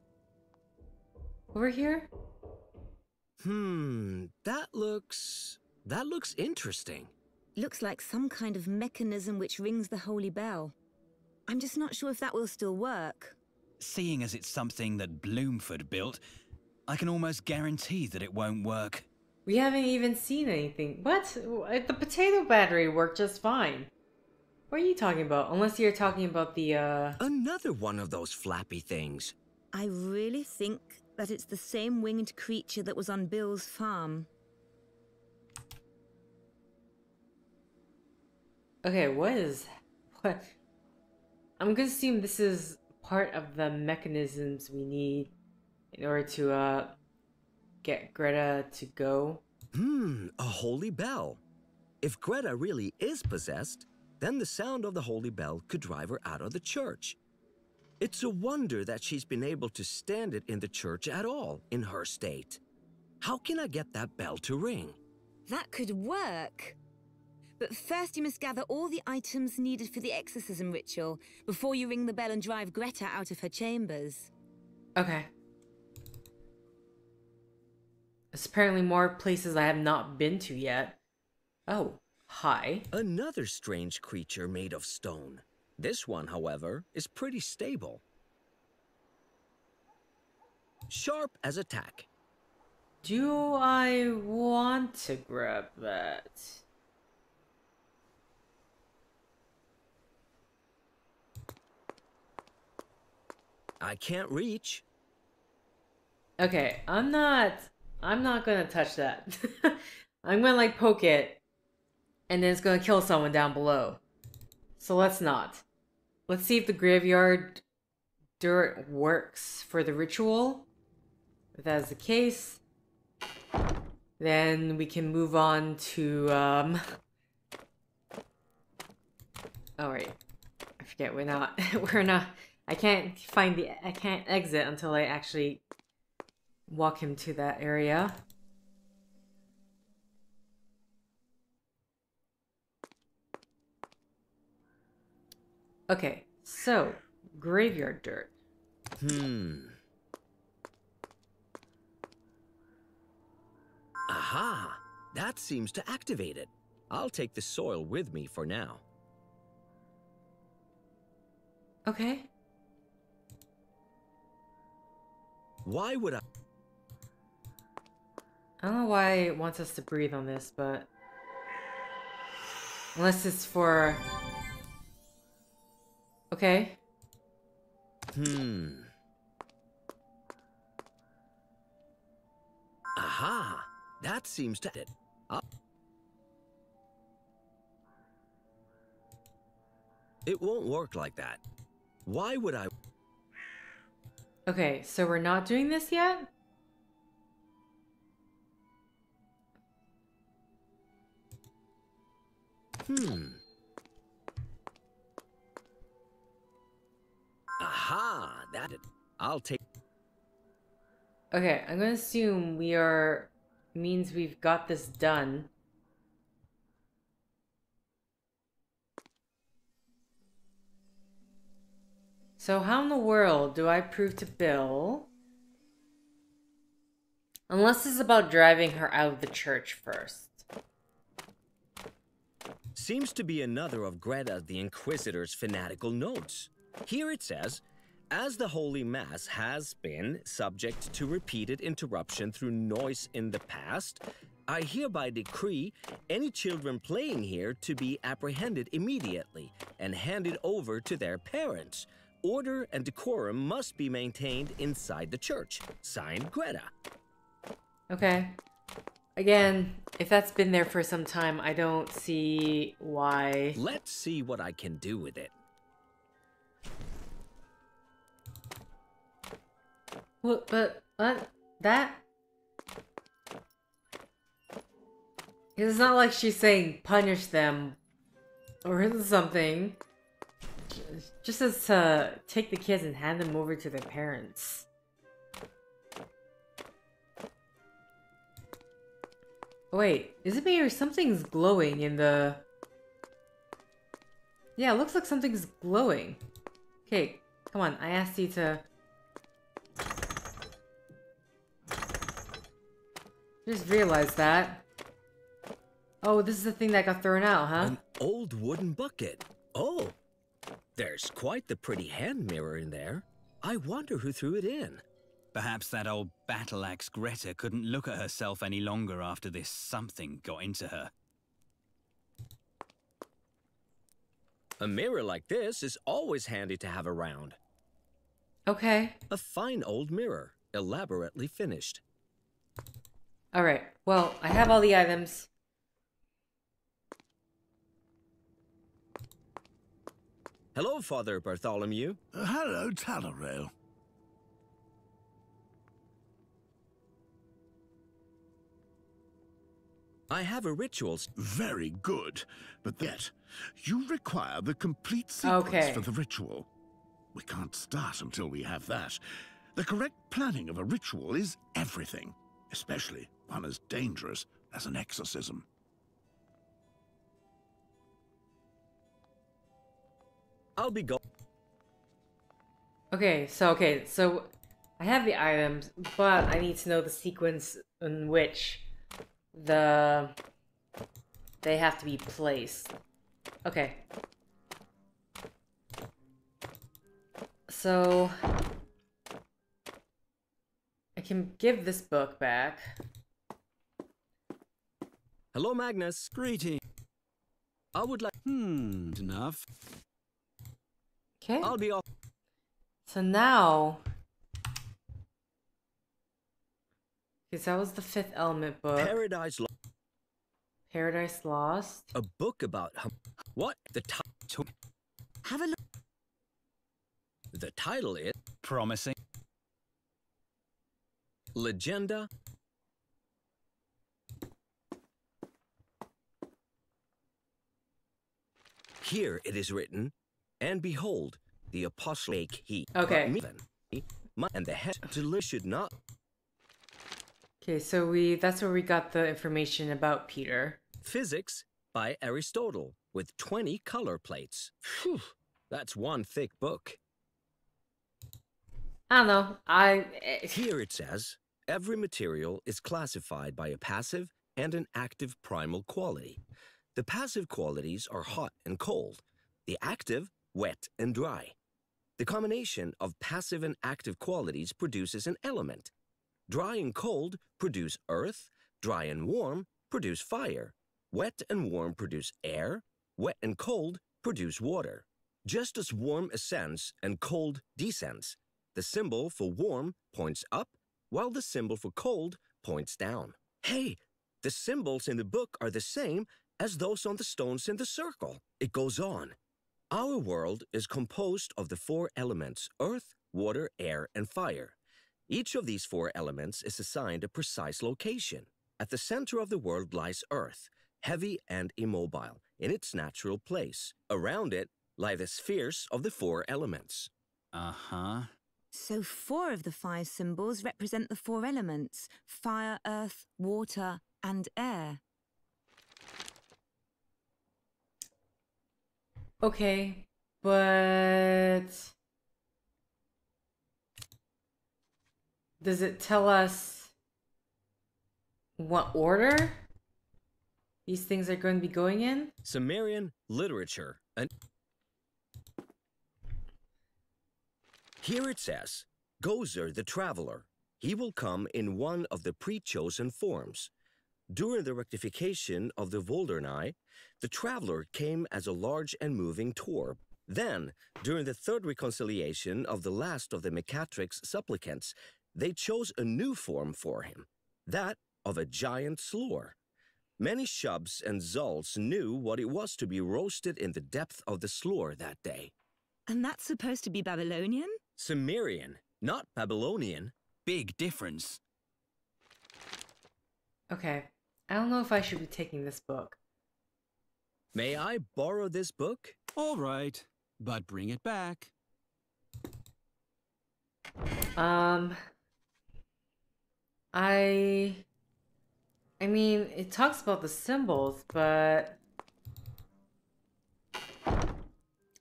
Over here? Hmm. That looks... That looks interesting. Looks like some kind of mechanism which rings the holy bell. I'm just not sure if that will still work. Seeing as it's something that Bloomford built, I can almost guarantee that it won't work. We haven't even seen anything. What? The potato battery worked just fine. What are you talking about? Unless you're talking about the, uh... Another one of those flappy things. I really think that it's the same winged creature that was on Bill's farm. Okay, what is... What? I'm gonna assume this is part of the mechanisms we need in order to, uh... get Greta to go. Hmm, a holy bell. If Greta really is possessed, then the sound of the holy bell could drive her out of the church. It's a wonder that she's been able to stand it in the church at all in her state. How can I get that bell to ring? That could work. But first you must gather all the items needed for the exorcism ritual before you ring the bell and drive Greta out of her chambers. Okay. There's apparently more places I have not been to yet. Oh, hi. Another strange creature made of stone. This one, however, is pretty stable. Sharp as a tack. Do I want to grab that? I can't reach. Okay, I'm not... I'm not gonna touch that. I'm gonna like poke it and then it's gonna kill someone down below. So let's not. Let's see if the graveyard dirt works for the ritual. If that is the case, then we can move on to um alright. I forget we're not we're not I can't find the I can't exit until I actually walk him to that area. Okay, so graveyard dirt. Hmm. Aha! That seems to activate it. I'll take the soil with me for now. Okay. Why would I? I don't know why it wants us to breathe on this, but... Unless it's for... Okay. Hmm. Aha! That seems to it. Uh... It won't work like that. Why would I... Okay, so we're not doing this yet? Hmm. Aha! That it. I'll take. Okay, I'm gonna assume we are... means we've got this done. So how in the world do I prove to Bill? Unless it's about driving her out of the church first. Seems to be another of Greta the Inquisitor's fanatical notes. Here it says, as the Holy Mass has been subject to repeated interruption through noise in the past, I hereby decree any children playing here to be apprehended immediately and handed over to their parents. Order and decorum must be maintained inside the church. Signed, Greta. Okay. Again, if that's been there for some time, I don't see why. Let's see what I can do with it. What, but, what? That? It's not like she's saying punish them or something. It just says to take the kids and hand them over to their parents. Wait, is it me or something's glowing in the... Yeah, it looks like something's glowing. Okay, come on, I asked you to... Just realized that. Oh, this is the thing that got thrown out, huh? An old wooden bucket. Oh, there's quite the pretty hand mirror in there. I wonder who threw it in. Perhaps that old battle axe Greta couldn't look at herself any longer after this something got into her. A mirror like this is always handy to have around. Okay. A fine old mirror, elaborately finished. Alright, well, I have all the items. Hello, Father Bartholomew. Uh, hello, Talorel. I have a rituals. Very good, but yet, you require the complete sequence okay. for the ritual. We can't start until we have that. The correct planning of a ritual is everything, especially one as dangerous as an exorcism. I'll be go- Okay, so, okay, so I have the items, but I need to know the sequence in which the... they have to be placed. Okay. So... I can give this book back. Hello, Magnus. Greeting. I would like... Hmm, enough. Okay. I'll be off. So now... Because that was the fifth element book. Paradise Lost. Paradise Lost. A book about... Hum what? The title... Have a look. The title is... Promising. Legenda. Here it is written, and behold, the apostle make he. Okay. And the head should not. Okay, so we that's where we got the information about Peter. Physics by Aristotle with twenty color plates. Phew, that's one thick book. I don't know. I it... Here it says, every material is classified by a passive and an active primal quality. The passive qualities are hot and cold, the active, wet and dry. The combination of passive and active qualities produces an element. Dry and cold produce earth, dry and warm produce fire, wet and warm produce air, wet and cold produce water. Just as warm ascends and cold descends, the symbol for warm points up, while the symbol for cold points down. Hey, the symbols in the book are the same as those on the stones in the circle. It goes on. Our world is composed of the four elements, earth, water, air, and fire. Each of these four elements is assigned a precise location. At the center of the world lies earth, heavy and immobile, in its natural place. Around it lie the spheres of the four elements. Uh-huh. So four of the five symbols represent the four elements: fire, earth, water, and air. Okay, but does it tell us what order these things are going to be going in? Sumerian literature. And here it says, Gozer the Traveler, he will come in one of the pre-chosen forms. During the rectification of the Volderni, the Traveler came as a large and moving torb. Then, during the third reconciliation of the last of the Mecatrix supplicants, they chose a new form for him, that of a giant slor. Many Shubs and Zulls knew what it was to be roasted in the depth of the slor that day. And that's supposed to be Babylonian? Sumerian, not Babylonian. Big difference. Okay, I don't know if I should be taking this book. May I borrow this book? All right, but bring it back. Um, I... I mean, it talks about the symbols, but...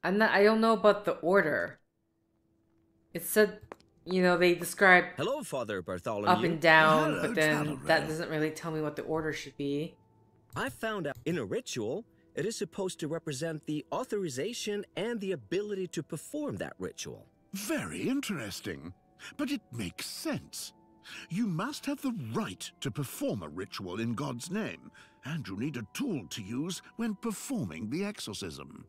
I'm not, I don't know about the order. It said, you know, they described Hello, Father Bartholomew. Up and down, Hello, but then Talorel. That doesn't really tell me what the order should be. I found out in a ritual, it is supposed to represent the authorization and the ability to perform that ritual. Very interesting, but it makes sense. You must have the right to perform a ritual in God's name, and you need a tool to use when performing the exorcism.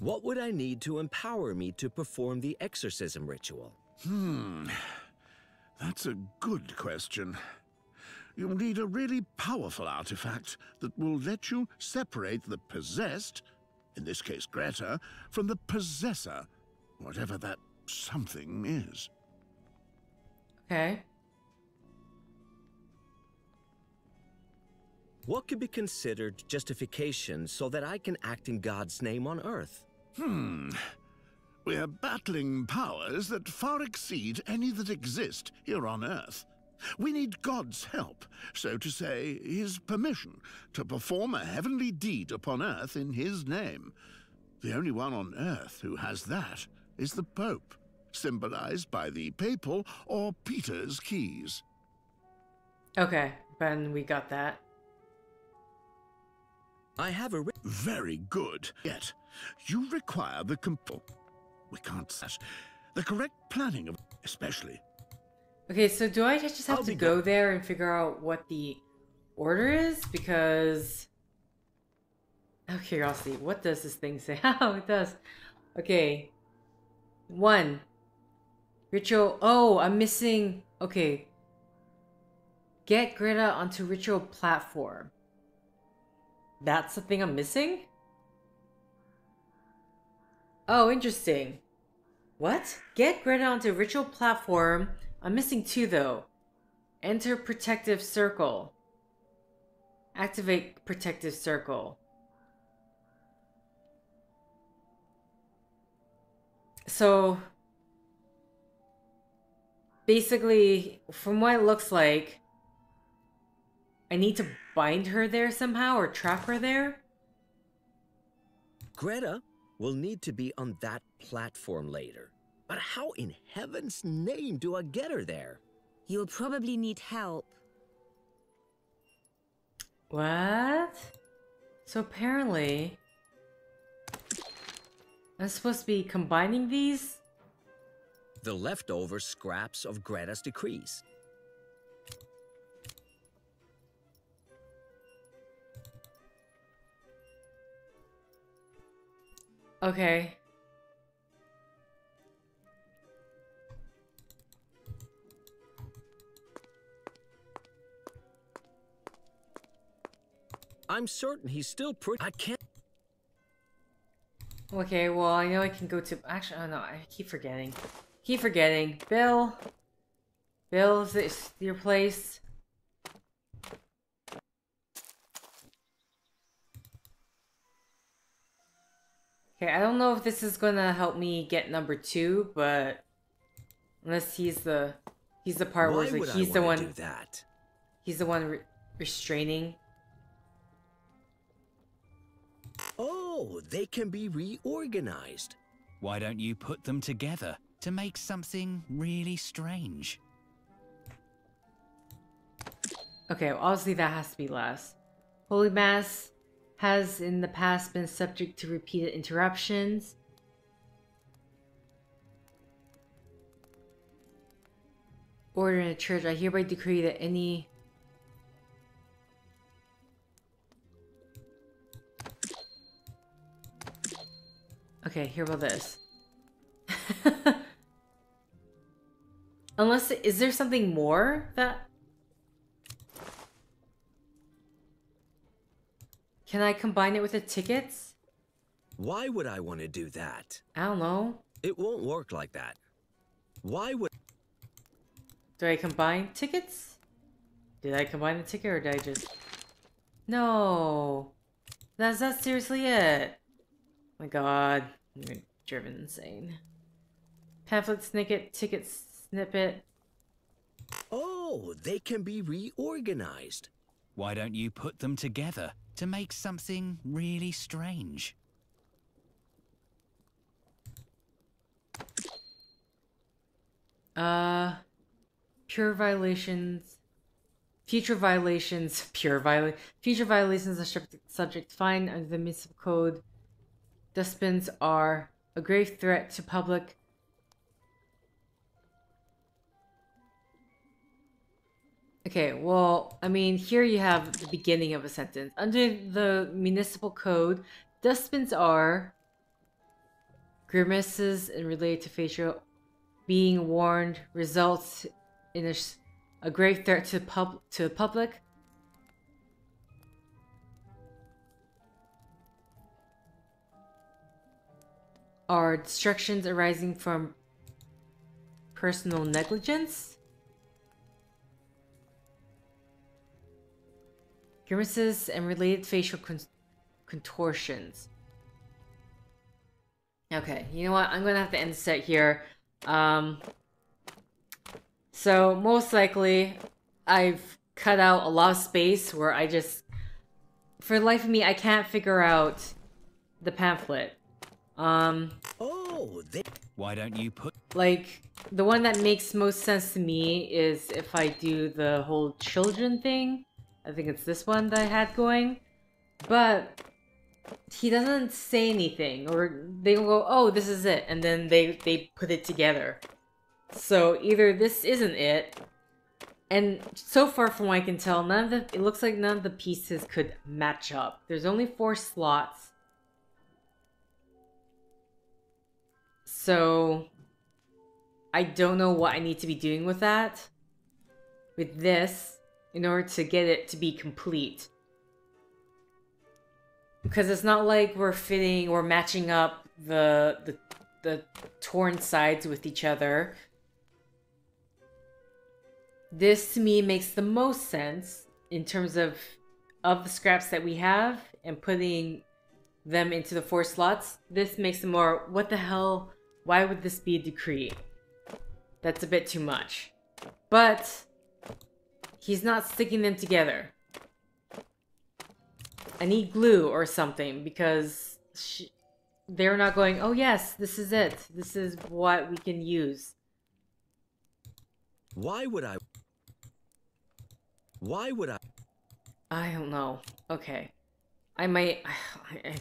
What would I need to empower me to perform the exorcism ritual? Hmm, that's a good question. You'll need a really powerful artifact that will let you separate the possessed, in this case Greta, from the possessor, whatever that something is. Okay. What could be considered justification so that I can act in God's name on Earth? Hmm. We're battling powers that far exceed any that exist here on Earth. We need God's help, so to say, his permission, to perform a heavenly deed upon Earth in his name. The only one on Earth who has that is the Pope, symbolized by the papal or Peter's keys. Okay, Ben, we got that. I have a ri very good. Yet you require the compo. We can't such the correct planning of especially. Okay, so do I just have I'll to go there and figure out what the order is? Because out of curiosity, what does this thing say? Oh, it does. Okay, one ritual. Oh, I'm missing. Okay, get Greta onto ritual platform. That's the thing I'm missing? Oh, interesting. What? Get Greta onto ritual platform. I'm missing two though. Enter protective circle. Activate protective circle. So basically, from what it looks like, I need to bind her there somehow, or trap her there? Greta will need to be on that platform later. But how in heaven's name do I get her there? You'll probably need help. What? So apparently... I'm supposed to be combining these? The leftover scraps of Greta's decrees. Okay. I'm certain he's still pretty. I can't. Okay, well, I know I can go to. Actually, oh no, I keep forgetting. Keep forgetting. Bill. Bill, is this your place? Okay, I don't know if this is gonna help me get number two, but unless he's the he's the part where like he's the one do that? He's the one re restraining. Oh, they can be reorganized. Why don't you put them together to make something really strange? Okay, well, obviously that has to be last. Holy Mass has in the past been subject to repeated interruptions. Order in a church, I hereby decree that any... Okay, here about this. Unless, is there something more that... Can I combine it with the tickets? Why would I want to do that? I don't know. It won't work like that. Why would... Do I combine tickets? Did I combine the ticket or did I just... No. That's not seriously it. Oh my god. You're driven insane. Pamphlet snippet, ticket snippet. Oh, they can be reorganized. Why don't you put them together to make something really strange? Uh... Pure violations, future violations, pure violation, future violations are subject to fine under the municipal code. Dustbins are a grave threat to public. Okay, well, I mean, here you have the beginning of a sentence. Under the municipal code, dustbins are grimaces and related to facial being warned results in a, a grave threat to the pub to the public. Are destructions arising from personal negligence? Grimaces and related facial con contortions. Okay, you know what? I'm gonna have to end the set here. Um... So, most likely, I've cut out a lot of space where I just... For the life of me, I can't figure out the pamphlet. Um... Oh, they... Why don't you put... Like, the one that makes most sense to me is if I do the whole children thing. I think it's this one that I had going. But... He doesn't say anything, or they go, oh, this is it, and then they, they put it together. So either this isn't it, and so far from what I can tell, none of the, it looks like none of the pieces could match up. There's only four slots. So I don't know what I need to be doing with that, with this, in order to get it to be complete. Because it's not like we're fitting or matching up the, the, the torn sides with each other. This, to me, makes the most sense in terms of, of the scraps that we have and putting them into the four slots. This makes them more, what the hell, why would this be a decree? That's a bit too much. But he's not sticking them together. I need glue or something because she, they're not going, oh yes, this is it. This is what we can use. Why would I... Why would I... I don't know. Okay. I might... I, I,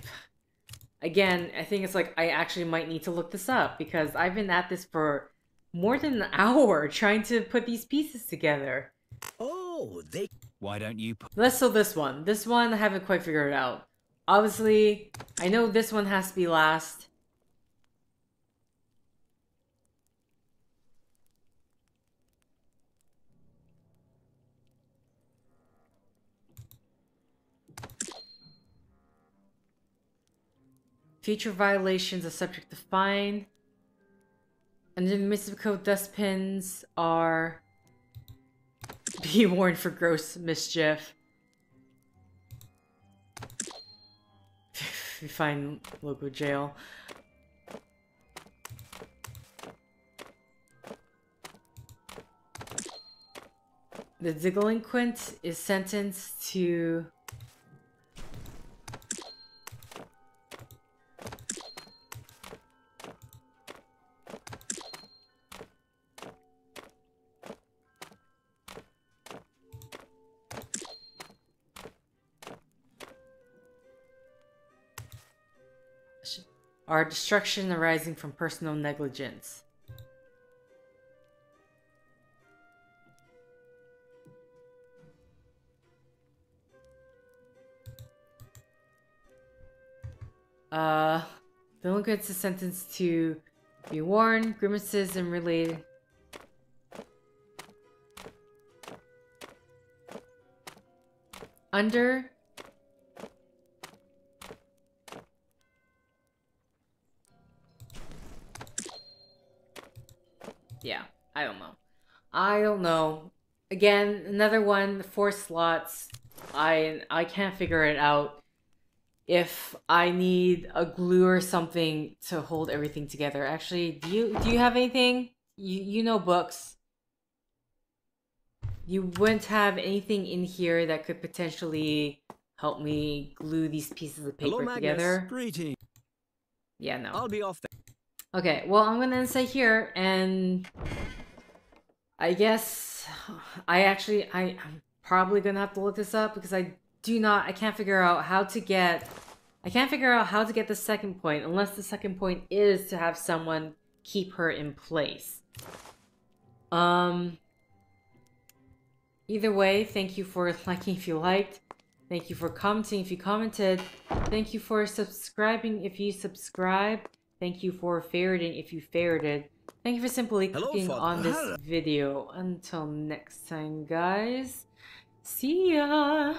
again, I think it's like I actually might need to look this up because I've been at this for more than an hour trying to put these pieces together. Oh, they... Why don't you... Let's solve this one. This one I haven't quite figured out. Obviously, I know this one has to be last. Future violations are subject to fine. Under the municipal code, dustpins are be warned for gross mischief. you find local jail. The delinquent is sentenced to our destruction arising from personal negligence. Uh, delinquents is sentenced to be warned, grimaces, and related. Under. Yeah, I don't know. I don't know. Again, another one, four slots. I I can't figure it out. If I need a glue or something to hold everything together. Actually, do you do you have anything? You you know books. You wouldn't have anything in here that could potentially help me glue these pieces of paper Hello, together. Greetings. Yeah, no. I'll be off then. Okay, well, I'm gonna say here, and I guess I actually I, I'm probably gonna have to look this up because I do not I can't figure out how to get I can't figure out how to get the second point unless the second point is to have someone keep her in place. Um. Either way, thank you for liking if you liked. Thank you for commenting if you commented. Thank you for subscribing if you subscribed. Thank you for favoriting if you favorited. Thank you for simply clicking on this video. Until next time, guys. See ya!